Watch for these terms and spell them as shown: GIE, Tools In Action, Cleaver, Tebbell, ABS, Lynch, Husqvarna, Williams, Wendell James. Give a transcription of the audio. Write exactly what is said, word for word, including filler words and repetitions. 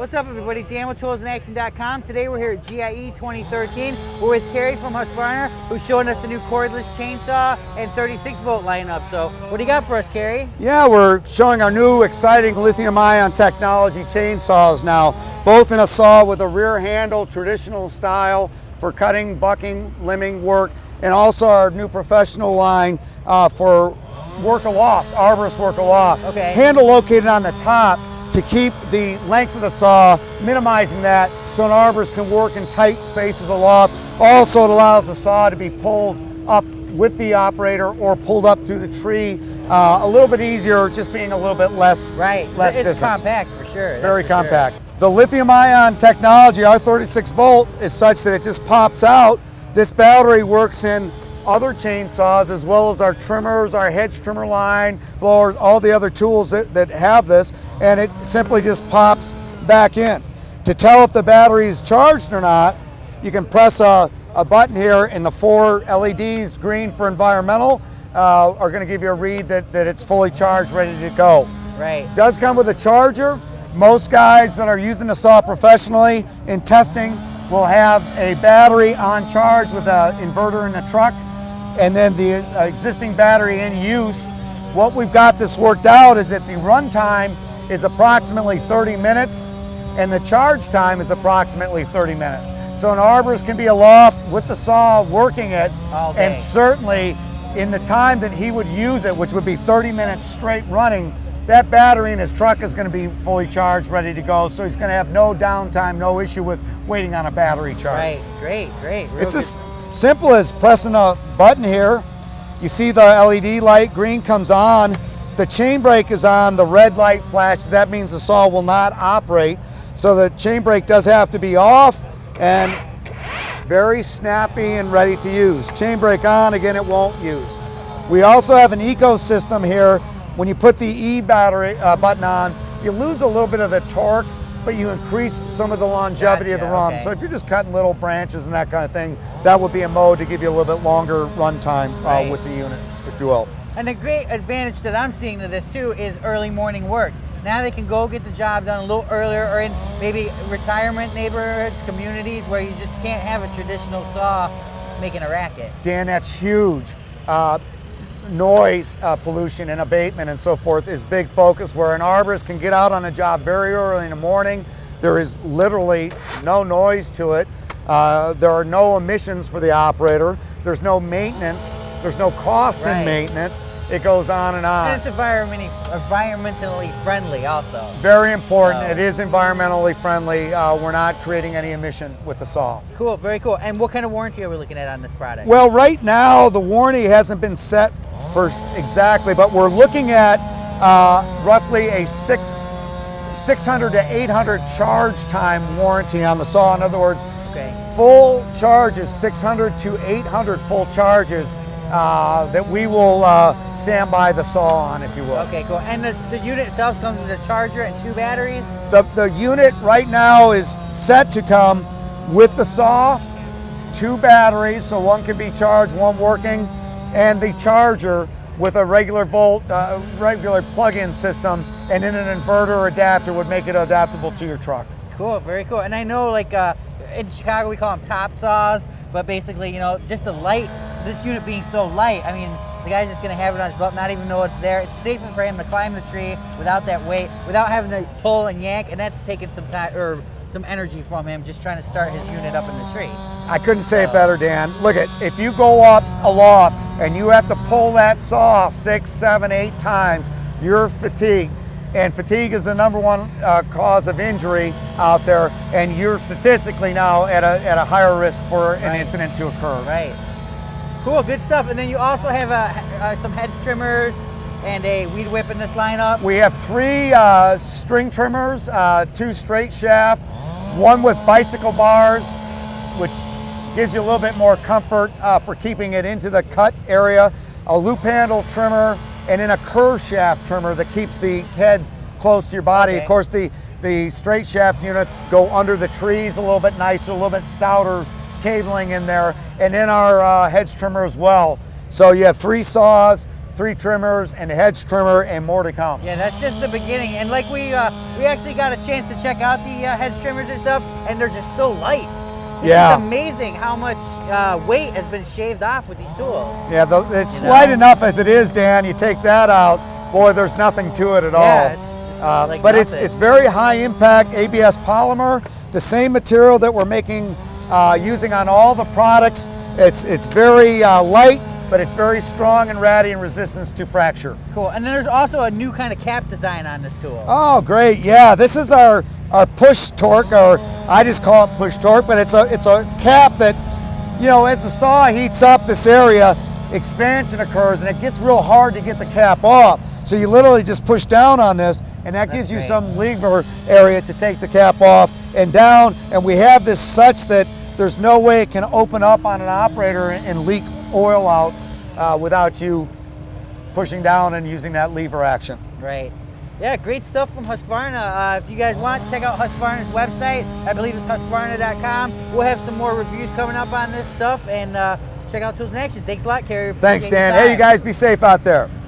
What's up, everybody? Dan with tools in action dot com. Today we're here at G I E twenty thirteen. We're with Kerry from Husqvarna, who's showing us the new cordless chainsaw and thirty-six volt lineup. So what do you got for us, Kerry? Yeah, we're showing our new exciting lithium-ion technology chainsaws now, both in a saw with a rear handle, traditional style for cutting, bucking, limbing work, and also our new professional line uh, for work aloft, arborist work aloft. Okay. Handle located on the top to keep the length of the saw, minimizing that so an arborist can work in tight spaces aloft. Also, it allows the saw to be pulled up with the operator or pulled up through the tree uh, a little bit easier, just being a little bit less right. less it's distance. Compact for sure. That's Very for compact. Sure. The lithium-ion technology, our thirty-six volt, is such that it just pops out. This battery works in other chainsaws as well as our trimmers, our hedge trimmer line, blowers, all the other tools that, that have this, and it simply just pops back in. To tell if the battery is charged or not, you can press a, a button here, and the four L E Ds, green for environmental, uh, are going to give you a read that, that it's fully charged, ready to go. Right. It does come with a charger. Most guys that are using the saw professionally in testing will have a battery on charge with an inverter in the truck, and then the existing battery in use. What we've got this worked out is that the run time is approximately thirty minutes and the charge time is approximately thirty minutes. So an arborist can be aloft with the saw working it, and certainly in the time that he would use it, which would be thirty minutes straight running, that battery in his truck is going to be fully charged, ready to go. So he's going to have no downtime, no issue with waiting on a battery charge. Right, great, great. Real it's as simple as pressing a button here. You see the L E D light, green comes on. The chain brake is on, the red light flashes. That means the saw will not operate. So the chain brake does have to be off, and very snappy and ready to use. Chain brake on, again, it won't use. We also have an ecosystem here. When you put the E battery uh, button on, you lose a little bit of the torque, but you increase some of the longevity gotcha, of the run. Okay. So if you're just cutting little branches and that kind of thing, that would be a mode to give you a little bit longer run time uh, right. with the unit, if you will. And a great advantage that I'm seeing to this too is early morning work. Now they can go get the job done a little earlier, or in maybe retirement neighborhoods, communities where you just can't have a traditional saw making a racket. Dan, that's huge. Uh, noise uh, pollution and abatement and so forth is big focus, where an arborist can get out on a job very early in the morning. There is literally no noise to it. Uh, there are no emissions for the operator. There's no maintenance. There's no cost right. in maintenance. It goes on and on. And it's environment environmentally friendly also. Very important. So. It is environmentally friendly. Uh, we're not creating any emission with the saw. Cool, very cool. And what kind of warranty are we looking at on this product? Well, right now the warranty hasn't been set for exactly, but we're looking at uh, roughly a six, six hundred to eight hundred charge time warranty on the saw. In other words, okay. full charges, six hundred to eight hundred full charges uh, that we will uh, stand by the saw on, if you will. Okay, cool. And the, the unit itself comes with a charger and two batteries? The, the unit right now is set to come with the saw, two batteries, so one can be charged, one working, and the charger with a regular volt, uh, regular plug-in system, and then an inverter adapter would make it adaptable to your truck. Cool, very cool. And I know, like uh, in Chicago, we call them top saws, but basically, you know, just the light, this unit being so light, I mean, the guy's just gonna have it on his belt, not even know it's there. It's safer for him to climb the tree without that weight, without having to pull and yank, and that's taking some time or some energy from him just trying to start his unit up in the tree. I couldn't say so. It better, Dan. Look at, if you go up aloft and you have to pull that saw six, seven, eight times, you're fatigued. And fatigue is the number one uh, cause of injury out there, and you're statistically now at a, at a higher risk for right. an incident to occur. Right. Cool, good stuff. And then you also have uh, uh, some hedge trimmers and a weed whip in this lineup. We have three uh, string trimmers, uh, two straight shaft, one with bicycle bars, which gives you a little bit more comfort uh, for keeping it into the cut area, a loop handle trimmer, and then a curve shaft trimmer that keeps the head close to your body. Okay. Of course, the, the straight shaft units go under the trees a little bit nicer, a little bit stouter cabling in there, and then our uh, hedge trimmer as well. So you have three saws, three trimmers and a hedge trimmer and more to come. Yeah, that's just the beginning. And like we uh, we actually got a chance to check out the uh, hedge trimmers and stuff, and they're just so light. This yeah. is amazing how much uh, weight has been shaved off with these tools. Yeah, the, it's you know? light enough as it is, Dan. You take that out, boy, there's nothing to it at yeah, all. It's, it's uh, like but nothing. it's it's very high impact A B S polymer, the same material that we're making uh, using on all the products. It's it's very uh, light, but it's very strong and ratty and resistance to fracture. Cool. And then there's also a new kind of cap design on this tool. Oh, great! Yeah, this is our. Our push torque, or I just call it push torque, but it's a it's a cap that, you know, as the saw heats up this area, expansion occurs and it gets real hard to get the cap off. So you literally just push down on this, and that That's gives you great. some lever area to take the cap off and down. And we have this such that there's no way it can open up on an operator and leak oil out uh, without you pushing down and using that lever action. Right. Yeah, great stuff from Husqvarna. Uh, if you guys want, check out Husqvarna's website. I believe it's Husqvarna dot com. We'll have some more reviews coming up on this stuff, and uh, check out Tools in Action. Thanks a lot, Kerry. Thanks, Dan. Hey, you guys, be safe out there.